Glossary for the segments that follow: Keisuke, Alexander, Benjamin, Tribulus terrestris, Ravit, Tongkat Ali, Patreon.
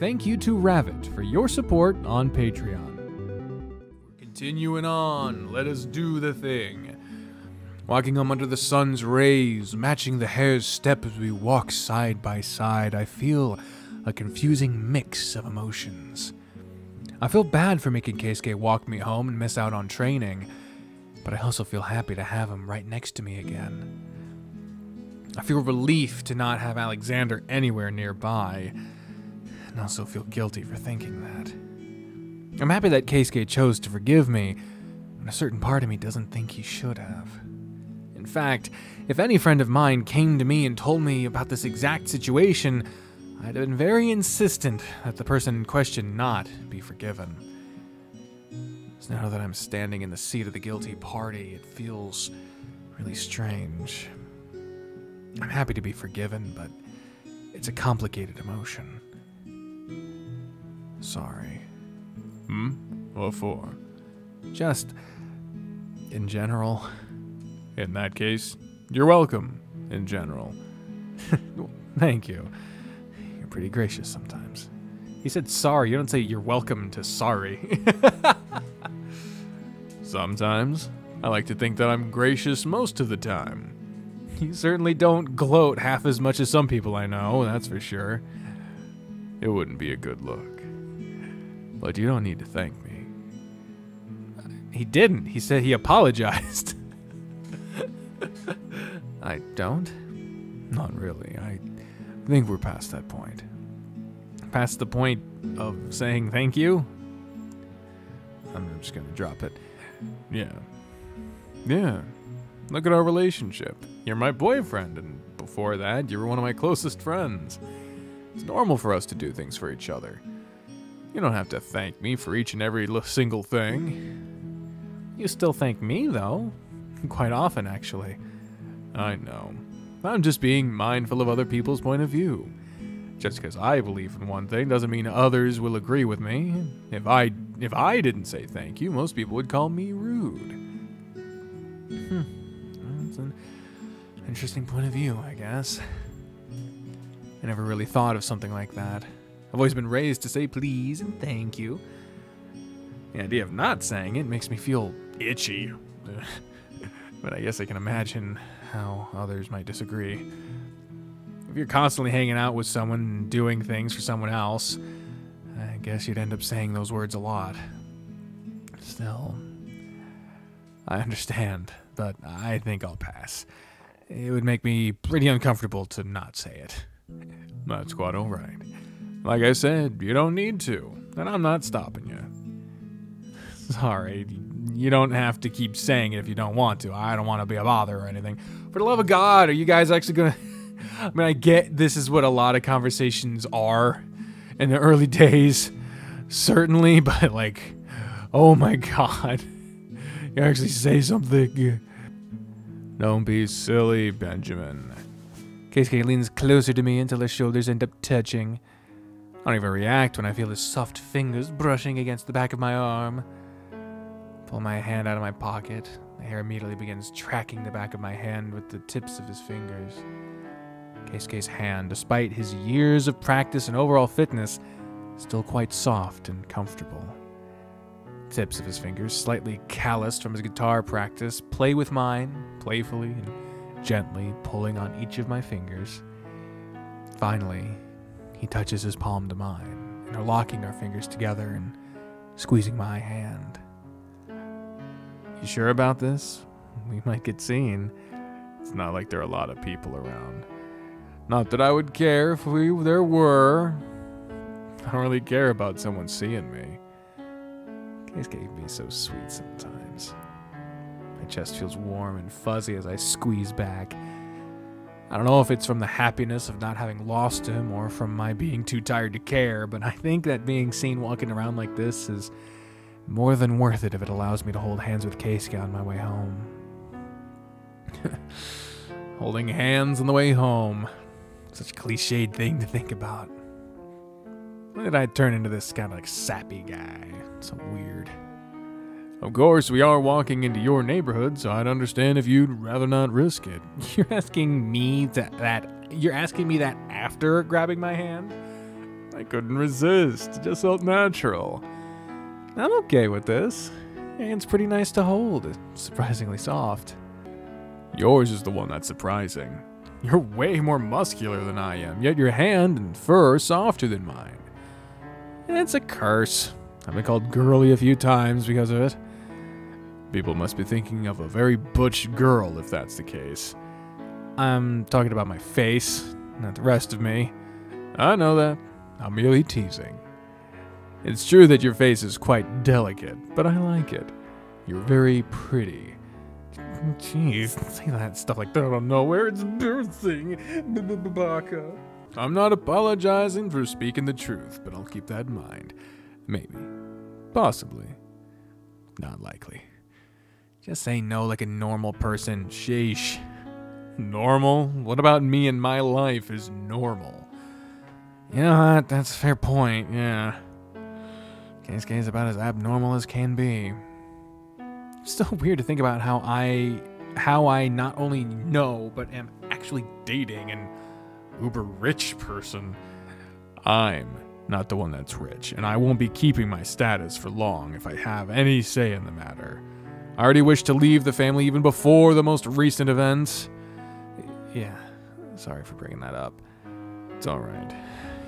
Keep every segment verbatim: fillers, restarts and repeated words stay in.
Thank you to Ravit for your support on Patreon. We're continuing on. Let us do the thing. Walking home under the sun's rays, matching the hare's step as we walk side by side, I feel a confusing mix of emotions. I feel bad for making Keisuke walk me home and miss out on training, but I also feel happy to have him right next to me again. I feel relief to not have Alexander anywhere nearby, and also feel guilty for thinking that. I'm happy that Keisuke chose to forgive me, but a certain part of me doesn't think he should have. In fact, if any friend of mine came to me and told me about this exact situation, I'd have been very insistent that the person in question not be forgiven. So now that I'm standing in the seat of the guilty party, it feels really strange. I'm happy to be forgiven, but it's a complicated emotion. Sorry. Hmm? What for? Just, in general. In that case, you're welcome, in general. Thank you. You're pretty gracious sometimes. He said sorry, you don't say you're welcome to sorry. Sometimes. I like to think that I'm gracious most of the time. You certainly don't gloat half as much as some people I know, that's for sure. It wouldn't be a good look. But you don't need to thank me. He didn't. He said he apologized. I don't? Not really. I think we're past that point. Past the point of saying thank you? I'm just gonna drop it. Yeah. Yeah. Look at our relationship. You're my boyfriend, and before that, you were one of my closest friends. It's normal for us to do things for each other. You don't have to thank me for each and every single thing. You still thank me, though. Quite often, actually. I know. I'm just being mindful of other people's point of view. Just because I believe in one thing doesn't mean others will agree with me. If I, if I didn't say thank you, most people would call me rude. Hmm. An interesting point of view, I guess. I never really thought of something like that. I've always been raised to say please and thank you. The idea of not saying it makes me feel itchy. But I guess I can imagine how others might disagree. If you're constantly hanging out with someone and doing things for someone else, I guess you'd end up saying those words a lot. Still, I understand. But I think I'll pass. It would make me pretty uncomfortable to not say it. That's quite all right. Like I said, you don't need to, and I'm not stopping you. Sorry, you don't have to keep saying it if you don't want to. I don't want to be a bother or anything. For the love of God, are you guys actually gonna... I mean, I get this is what a lot of conversations are in the early days, certainly, but like, oh my God. You actually say something. Don't be silly, Benjamin. Keisuke leans closer to me until his shoulders end up touching. I don't even react when I feel his soft fingers brushing against the back of my arm. Pull my hand out of my pocket. The hair immediately begins tracking the back of my hand with the tips of his fingers. Keisuke's hand, despite his years of practice and overall fitness, is still quite soft and comfortable. Tips of his fingers, slightly calloused from his guitar practice, play with mine, playfully and gently pulling on each of my fingers. Finally, he touches his palm to mine, and are locking our fingers together and squeezing my hand. You sure about this? We might get seen. It's not like there are a lot of people around. Not that I would care if we there were. I don't really care about someone seeing me. Keisuke can be so sweet sometimes. My chest feels warm and fuzzy as I squeeze back. I don't know if it's from the happiness of not having lost him or from my being too tired to care, but I think that being seen walking around like this is more than worth it if it allows me to hold hands with Keisuke on my way home. Holding hands on the way home. Such a cliched thing to think about. Why did I turn into this kind of like sappy guy? It's so weird. Of course, we are walking into your neighborhood, so I'd understand if you'd rather not risk it. You're asking me that, that you're asking me that after grabbing my hand? I couldn't resist. It just felt natural. I'm okay with this. Hand's pretty nice to hold. It's surprisingly soft. Yours is the one that's surprising. You're way more muscular than I am, yet your hand and fur are softer than mine. It's a curse. I've been called girly a few times because of it. People must be thinking of a very butch girl if that's the case. I'm talking about my face, not the rest of me. I know that. I'm merely teasing. It's true that your face is quite delicate, but I like it. You're very pretty. Jeez, say that stuff like that out of nowhere. It's embarrassing. B-b-b-baka. I'm not apologizing for speaking the truth, but I'll keep that in mind. Maybe. Possibly. Not likely. Just say no like a normal person. Sheesh. Normal? What about me and my life is normal? You know what? That's a fair point, yeah. Keisuke is about as abnormal as can be. It's still weird to think about how I, how I not only know, but am actually dating an uber-rich person. I'm not the one that's rich, and I won't be keeping my status for long if I have any say in the matter. I already wish to leave the family even before the most recent events. Yeah, sorry for bringing that up. It's alright.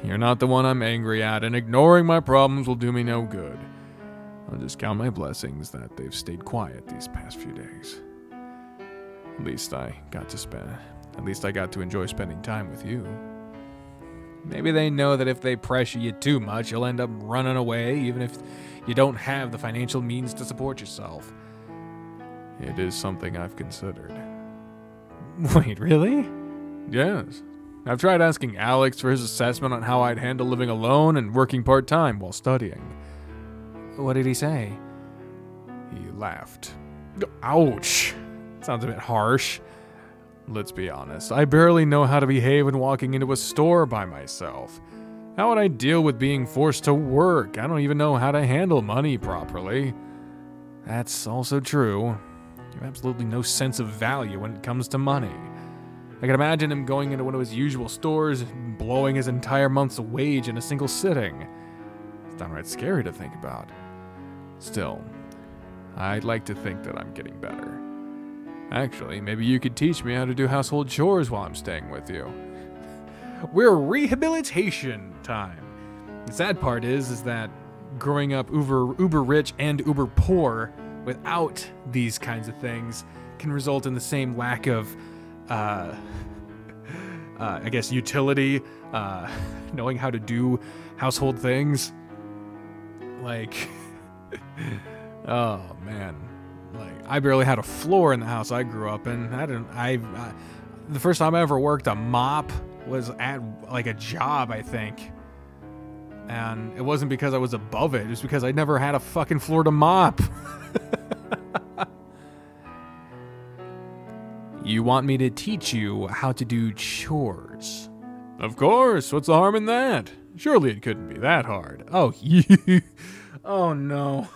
You're not the one I'm angry at, and ignoring my problems will do me no good. I'll just count my blessings that they've stayed quiet these past few days. At least I got to spend... At least I got to enjoy spending time with you. Maybe they know that if they pressure you too much, you'll end up running away, even if you don't have the financial means to support yourself. It is something I've considered. Wait, really? Yes. I've tried asking Alex for his assessment on how I'd handle living alone and working part-time while studying. What did he say? He laughed. Ouch! Sounds a bit harsh. Let's be honest, I barely know how to behave when walking into a store by myself. How would I deal with being forced to work? I don't even know how to handle money properly. That's also true. You have absolutely no sense of value when it comes to money. I can imagine him going into one of his usual stores and blowing his entire month's wage in a single sitting. It's downright scary to think about. Still, I'd like to think that I'm getting better. Actually, maybe you could teach me how to do household chores while I'm staying with you. We're rehabilitation time. The sad part is, is that growing up uber, uber rich and uber poor without these kinds of things can result in the same lack of, uh, uh, I guess, utility, uh, knowing how to do household things. Like, oh man. Like, I barely had a floor in the house I grew up in. I didn't, I, I, the first time I ever worked a mop was at, like, a job, I think. And it wasn't because I was above it, it was because I never had a fucking floor to mop. You want me to teach you how to do chores? Of course, what's the harm in that? Surely it couldn't be that hard. Oh, you. Oh, no.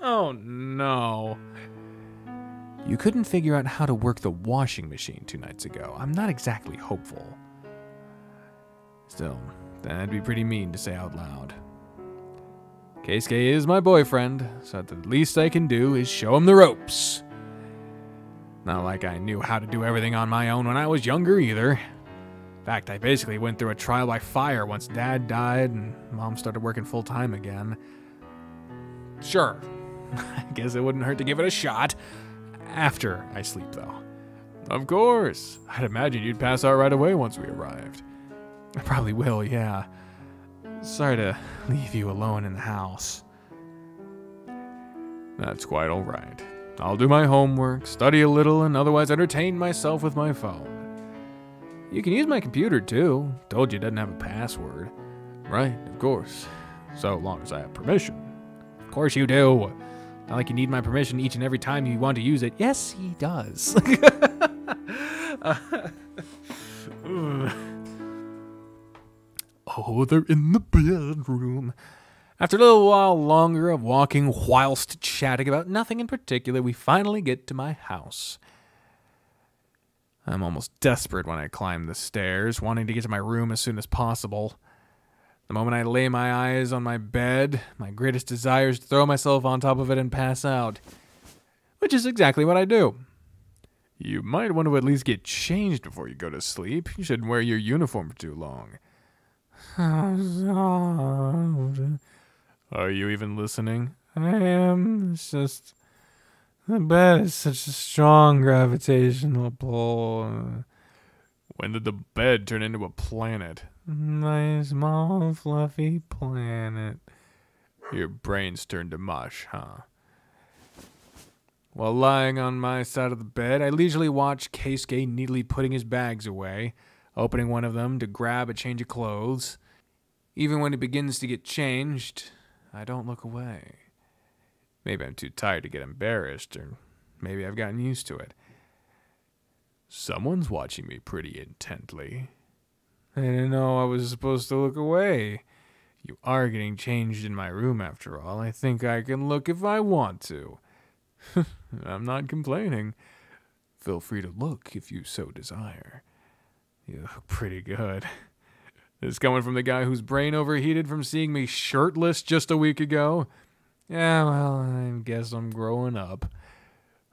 Oh, no. You couldn't figure out how to work the washing machine two nights ago. I'm not exactly hopeful. Still, that'd be pretty mean to say out loud. Keisuke is my boyfriend, so the least I can do is show him the ropes. Not like I knew how to do everything on my own when I was younger, either. In fact, I basically went through a trial by fire once Dad died and Mom started working full-time again. Sure. I guess it wouldn't hurt to give it a shot. After I sleep, though. Of course. I'd imagine you'd pass out right away once we arrived. I probably will, yeah. Sorry to leave you alone in the house. That's quite all right. I'll do my homework, study a little, and otherwise entertain myself with my phone. You can use my computer, too. Told you it doesn't have a password. Right, of course. So long as I have permission. Of course you do. Not like you need my permission each and every time you want to use it. Yes, he does. uh, oh, they're in the bedroom. After a little while longer of walking whilst chatting about nothing in particular, we finally get to my house. I'm almost desperate when I climb the stairs, wanting to get to my room as soon as possible. The moment I lay my eyes on my bed, my greatest desire is to throw myself on top of it and pass out. Which is exactly what I do. You might want to at least get changed before you go to sleep. You shouldn't wear your uniform for too long. Are you even listening? I am. It's just... the bed is such a strong gravitational pull. When did the bed turn into a planet? My small, fluffy planet. Your brain's turned to mush, huh? While lying on my side of the bed, I leisurely watch Keisuke neatly putting his bags away, opening one of them to grab a change of clothes. Even when he begins to get changed, I don't look away. Maybe I'm too tired to get embarrassed, or maybe I've gotten used to it. Someone's watching me pretty intently. I didn't know I was supposed to look away. You are getting changed in my room, after all. I think I can look if I want to. I'm not complaining. Feel free to look if you so desire. You look pretty good. This is coming from the guy whose brain overheated from seeing me shirtless just a week ago. Yeah, well, I guess I'm growing up.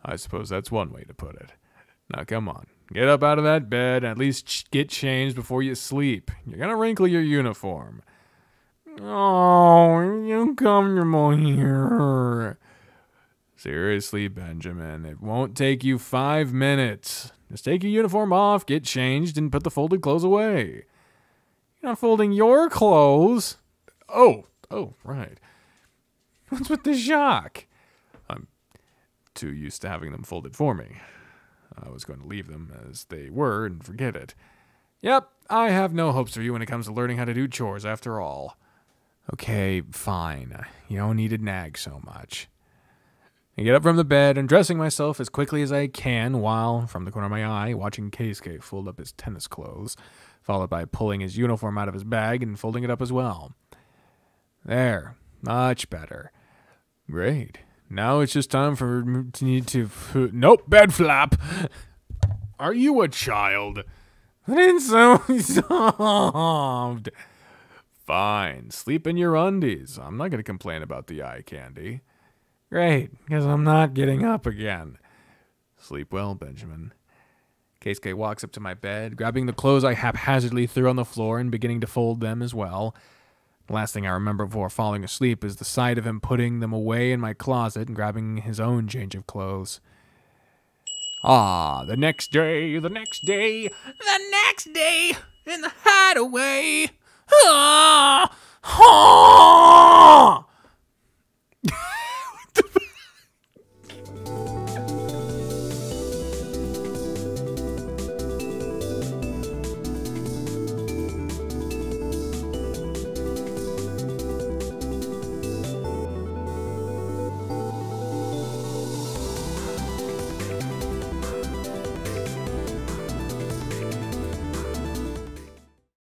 I suppose that's one way to put it. Now, come on. Get up out of that bed and at least ch get changed before you sleep. You're gonna wrinkle your uniform. Oh, you're uncomfortable here. Seriously, Benjamin, it won't take you five minutes. Just take your uniform off, get changed, and put the folded clothes away. You're not folding your clothes. Oh, oh, right. What's with the shock? I'm too used to having them folded for me. I was going to leave them as they were and forget it. Yep, I have no hopes for you when it comes to learning how to do chores after all. Okay, fine. You don't need to nag so much. I get up from the bed and dressing myself as quickly as I can while, from the corner of my eye, watching Keisuke fold up his tennis clothes, followed by pulling his uniform out of his bag and folding it up as well. There. Much better. Great. Now it's just time for me to... Nope, bed flap! Are you a child? It's so soft! Fine, sleep in your undies. I'm not going to complain about the eye candy. Great, because I'm not getting up again. Sleep well, Benjamin. Keisuke walks up to my bed, grabbing the clothes I haphazardly threw on the floor and beginning to fold them as well. The last thing I remember before falling asleep is the sight of him putting them away in my closet and grabbing his own change of clothes. Ah, the next day, the next day, the next day in the hideaway. Ah,